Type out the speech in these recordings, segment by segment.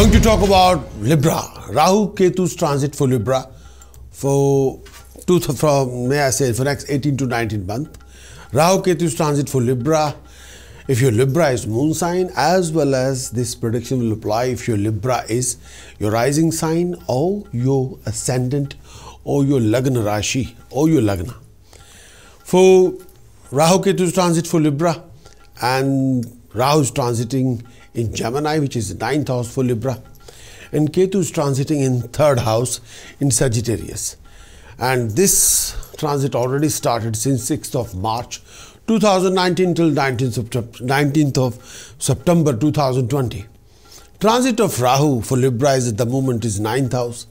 Going to talk about Libra, Rahu Ketu's transit for Libra for next 18 to 19 months. Rahu Ketu's transit for Libra. If your Libra is moon sign, as well as this prediction will apply if your Libra is your rising sign or your ascendant or your Lagna Rashi or your Lagna. For Rahu Ketu's transit for Libra, and Rahu is transiting in Gemini, which is the 9th house for Libra, and Ketu is transiting in 3rd house in Sagittarius. And this transit already started since 6th of March 2019 till 19th of September 2020. Transit of Rahu for Libra is at the moment is 9th house,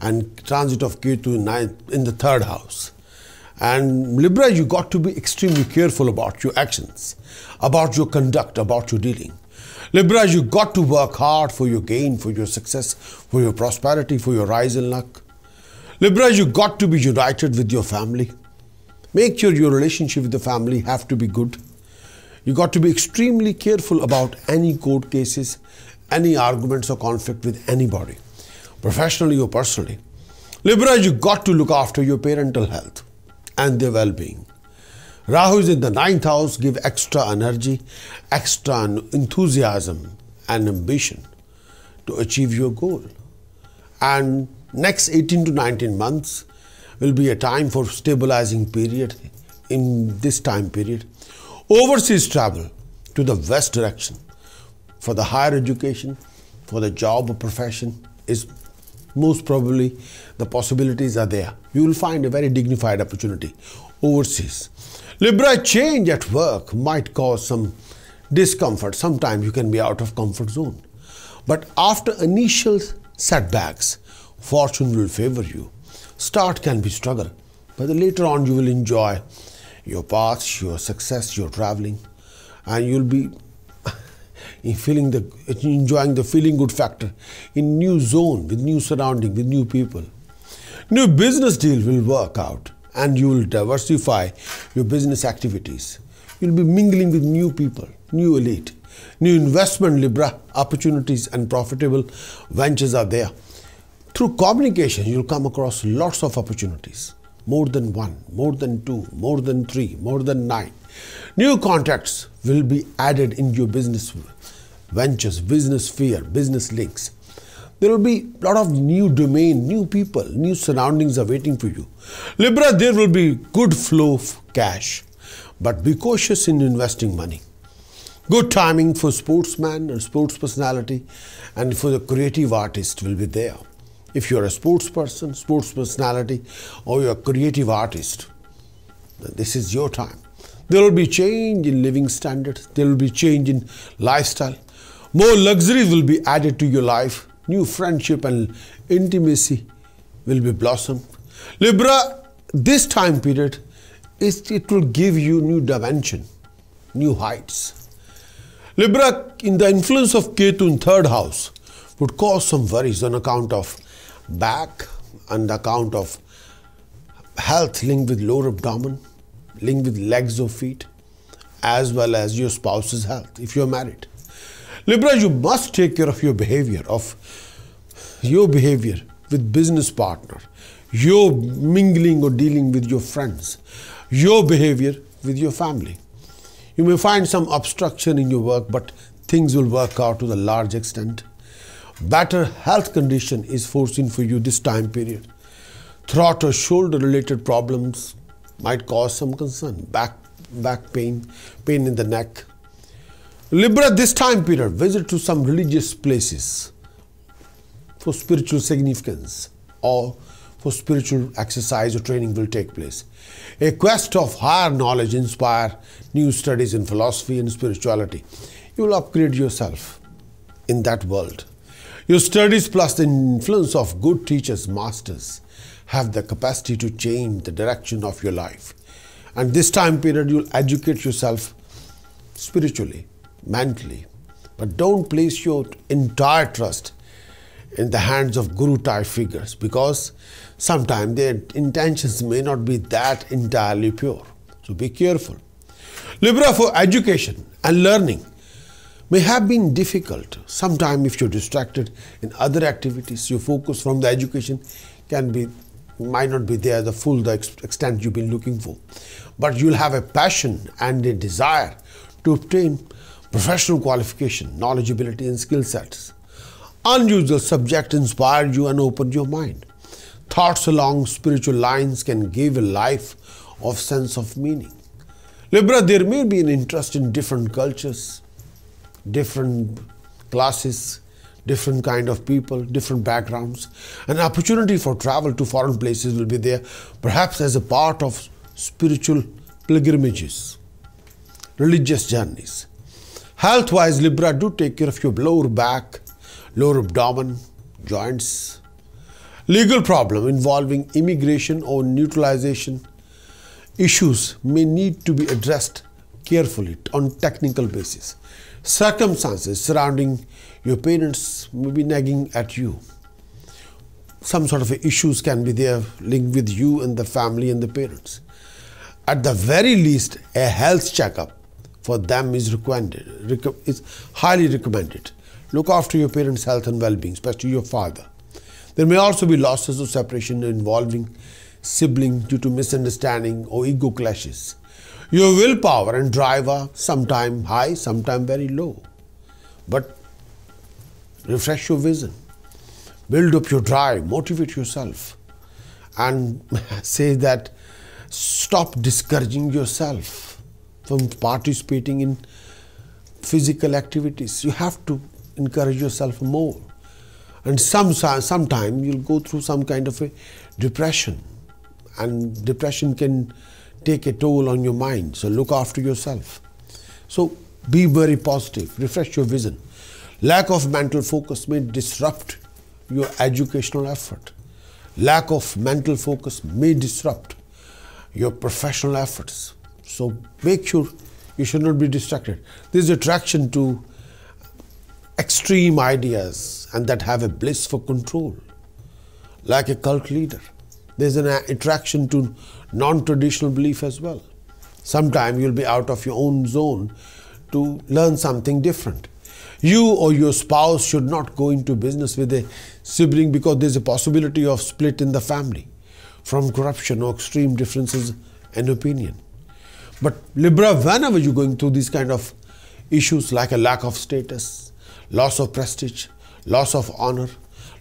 and transit of Ketu in the 3rd house. And Libra, you got to be extremely careful about your actions, about your conduct, about your dealing. Libra, you got to work hard for your gain, for your success, for your prosperity, for your rise in luck. Libra, you got to be united with your family. Make sure your relationship with the family have to be good. You got to be extremely careful about any court cases, any arguments or conflict with anybody, professionally or personally. Libra, you got to look after your parental health and their well-being. Rahu is in the 9th house, give extra energy, extra enthusiasm and ambition to achieve your goal. And next 18 to 19 months will be a time for stabilizing period. In this time period, overseas travel to the west direction for the higher education, for the job or profession is most probably the possibilities are there. You will find a very dignified opportunity overseas. Libra, change at work might cause some discomfort. Sometimes you can be out of comfort zone. But after initial setbacks, fortune will favor you. Start can be struggle, but later on you will enjoy your paths, your success, your traveling, and you'll be enjoying the feeling good factor in new zone, with new surrounding, with new people. New business deal will work out and you will diversify your business activities. You'll be mingling with new people, new elite, new investment. Libra, opportunities and profitable ventures are there. Through communication, you'll come across lots of opportunities, more than one, more than two, more than three, more than 9. New contacts will be added in your business ventures, business sphere, business links. There will be a lot of new domain, new people, new surroundings are waiting for you. Libra, there will be good flow of cash, but be cautious in investing money. Good timing for sportsman or sports personality and for the creative artist will be there. If you're a sports person, sports personality, or you're a creative artist, this is your time. There will be change in living standards. There will be change in lifestyle. More luxuries will be added to your life. New friendship and intimacy will be blossomed. Libra, this time period, it will give you new dimension, new heights. Libra, in the influence of Ketu in 3rd house, would cause some worries on account of back, on account of health linked with lower abdomen, linked with legs or feet, as well as your spouse's health if you're married. Libra, you must take care of your behavior, with business partner, your mingling or dealing with your friends, your behavior with your family. You may find some obstruction in your work, but things will work out to the large extent. Better health condition is foreseen for you this time period. Throat or shoulder related problems might cause some concern. Back pain, pain in the neck. Libra, this time period, visit to some religious places for spiritual significance or for spiritual exercise or training will take place. A quest of higher knowledge inspire new studies in philosophy and spirituality. You will upgrade yourself in that world. Your studies plus the influence of good teachers, masters, have the capacity to change the direction of your life. And this time period, you'll educate yourself spiritually, mentally. But don't place your entire trust in the hands of guru-type figures, because sometimes their intentions may not be that entirely pure. So be careful. Libra, for education and learning, may have been difficult. Sometimes if you're distracted in other activities, your focus from the education might not be there the extent you've been looking for. But you'll have a passion and a desire to obtain professional qualification, knowledgeability and skill sets. Unusual subjects inspire you and open your mind. Thoughts along spiritual lines can give a life of sense of meaning. Libra, there may be an interest in different cultures, different classes, different kind of people, different backgrounds. An opportunity for travel to foreign places will be there, perhaps as a part of spiritual pilgrimages, religious journeys. Health-wise, Libra, do take care of your lower back, lower abdomen, joints. Legal problem involving immigration or naturalization issues may need to be addressed carefully on technical basis. Circumstances surrounding your parents may be nagging at you. Some sort of issues can be there linked with you and the family and the parents. At the very least, a health checkup for them is recommended. It's highly recommended. Look after your parents' health and well-being, especially your father. There may also be losses or separation involving siblings due to misunderstanding or ego clashes. Your willpower and drive are sometimes high, sometimes very low. But refresh your vision, build up your drive, motivate yourself, and say that stop discouraging yourself from participating in physical activities. You have to encourage yourself more. And sometime you'll go through some kind of a depression, and depression can take a toll on your mind. So look after yourself. So be very positive, refresh your vision. Lack of mental focus may disrupt your educational effort. Lack of mental focus may disrupt your professional efforts. So make sure you should not be distracted. This attraction to extreme ideas and that have a bliss for control, like a cult leader. There's an attraction to non-traditional belief as well. Sometime you'll be out of your own zone to learn something different. You or your spouse should not go into business with a sibling because there's a possibility of split in the family from corruption or extreme differences in opinion. But Libra, whenever you're going through these kind of issues like a lack of status, loss of prestige, loss of honor,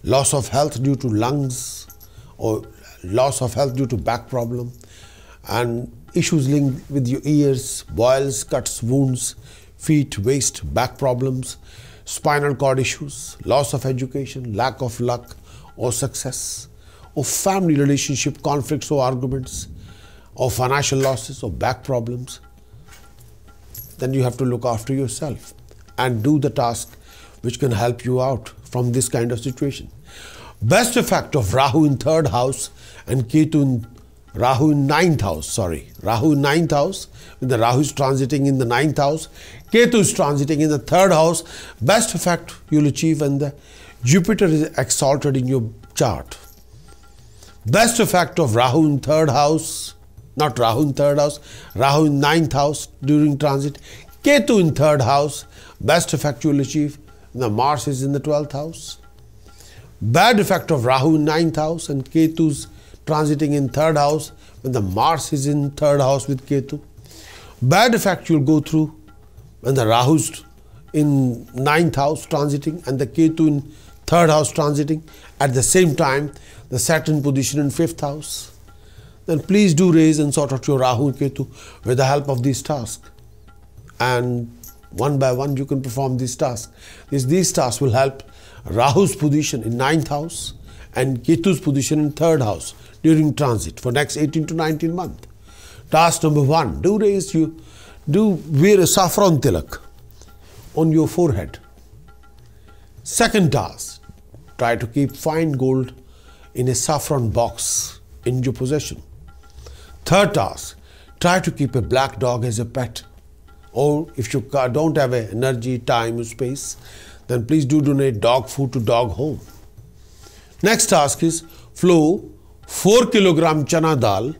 loss of health due to lungs or loss of health due to back problem, and issues linked with your ears, boils, cuts, wounds, feet, waist, back problems, spinal cord issues, loss of education, lack of luck or success, or family relationship conflicts or arguments, or financial losses or back problems, then you have to look after yourself and do the task which can help you out from this kind of situation. Best effect of Rahu in 3rd house and Ketu in Rahu in 9th house, when the Rahu is transiting in the 9th house, Ketu is transiting in the 3rd house, best effect you'll achieve when the Jupiter is exalted in your chart. Best effect of Rahu in 3rd house, not Rahu in 3rd house, Rahu in 9th house during transit, Ketu in 3rd house, best effect you'll achieve when the Mars is in the 12th house. Bad effect of Rahu in 9th house and Ketu's transiting in 3rd house when the Mars is in 3rd house with Ketu. Bad effect you'll go through when the Rahu's in 9th house transiting and the Ketu in 3rd house transiting. At the same time, the Saturn position in 5th house. Then please do raise and sort out your Rahu and Ketu with the help of these tasks. And one by one you can perform these tasks. These tasks will help Rahu's position in 9th house and Ketu's position in 3rd house during transit for next 18 to 19 months. Task number 1, do wear a saffron tilak on your forehead. Second task, try to keep fine gold in a saffron box in your possession. Third task, try to keep a black dog as a pet, or if you don't have energy, time or space, then please do donate dog food to dog home. Next task is flow 4 kg chana dal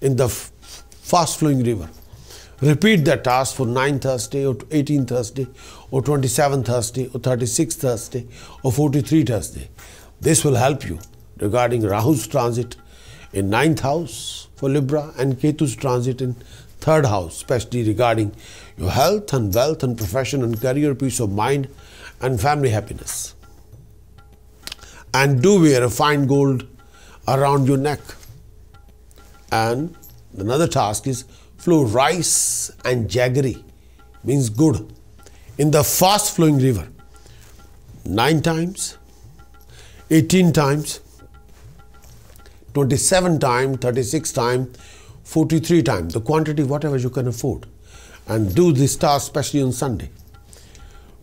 in the fast flowing river. Repeat the task for 9th Thursday or 18th Thursday or 27th Thursday or 36th Thursday or 43rd Thursday. This will help you regarding Rahu's transit in 9th house for Libra and Ketu's transit in 3rd house, especially regarding your health and wealth and profession and career, peace of mind and family happiness. And do wear a fine gold around your neck. And another task is flow rice and jaggery, means good, in the fast flowing river 9 times, 18 times, 27 times, 36 times, 43 times, the quantity whatever you can afford, and do this task especially on Sunday.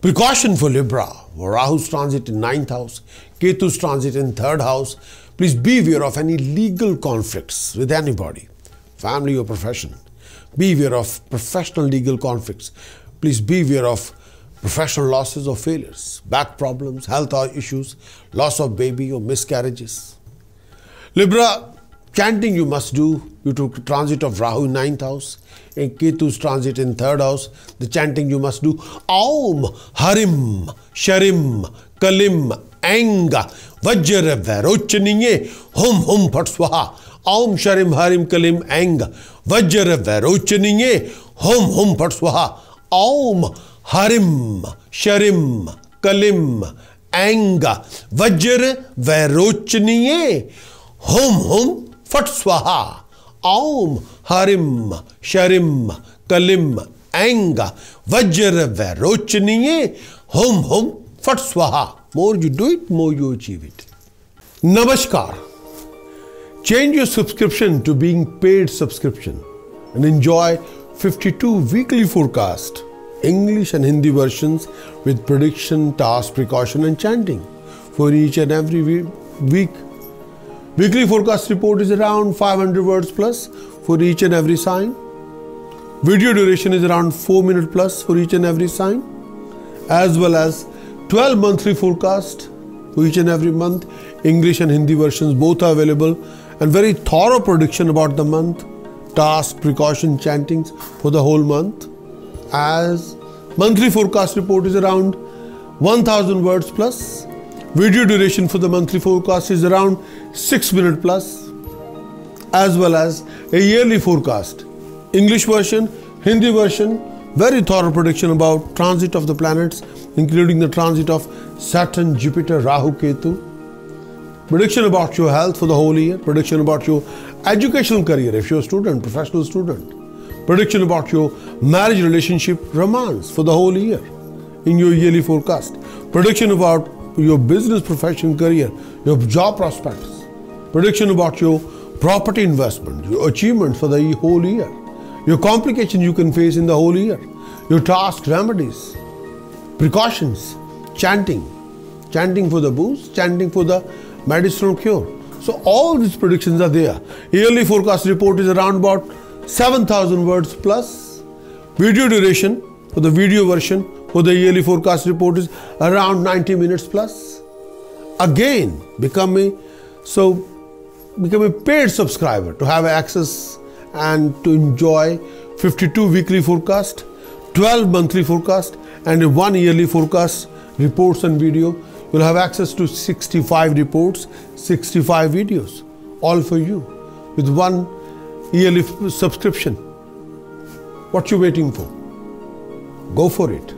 Precaution for Libra, Rahu's transit in 9th house, Ketu's transit in 3rd house. Please be aware of any legal conflicts with anybody, family or profession. Be aware of professional legal conflicts. Please be aware of professional losses or failures, back problems, health issues, loss of baby or miscarriages. Libra, chanting you must do due to transit of Rahu in 9th house and Ketu's transit in 3rd house. The chanting you must do Aum Hrim Shrim Klim Aing Vajra Vairochaniye Hum Hum Phat Svaha. Aum Shrim Hrim Klim Aing Vajra Vairochaniye Hum Hum Phat Svaha. Aum Hrim Shrim Klim Aing Vajra Vairochaniye Hum Hum Phat Svaha. Aum Hrim Shrim Klim Aing Vajra Vairochaniye Hum Hum Phat Svaha. More you do it, more you achieve it. Namaskar. Change your subscription to being paid subscription and enjoy 52 weekly forecast, English and Hindi versions with prediction, task, precaution and chanting for each and every week. Weekly forecast report is around 500 words plus for each and every sign. Video duration is around 4 minutes plus for each and every sign, as well as 12 monthly forecast for each and every month. English and Hindi versions both are available, and very thorough prediction about the month, task, precaution, chantings for the whole month. As monthly forecast report is around 1000 words plus. Video duration for the monthly forecast is around 6 minutes plus, as well as a yearly forecast, English version, Hindi version, very thorough prediction about transit of the planets, including the transit of Saturn, Jupiter, Rahu, Ketu, prediction about your health for the whole year, prediction about your educational career if you're a student, professional student, prediction about your marriage, relationship, romance for the whole year in your yearly forecast, prediction about your business, profession, career, your job prospects, prediction about your property investment, your achievements for the whole year, your complications you can face in the whole year, your task, remedies, precautions, chanting for the boost, chanting for the medicinal cure. So all these predictions are there. Yearly forecast report is around about 7,000 words plus. Video duration for the video version for the yearly forecast report is around 90 minutes plus. Again, become a paid subscriber to have access and to enjoy 52 weekly forecast, 12 monthly forecast and a 1 yearly forecast reports and video. You'll have access to 65 reports, 65 videos, all for you with 1 yearly subscription. What you waiting for? Go for it.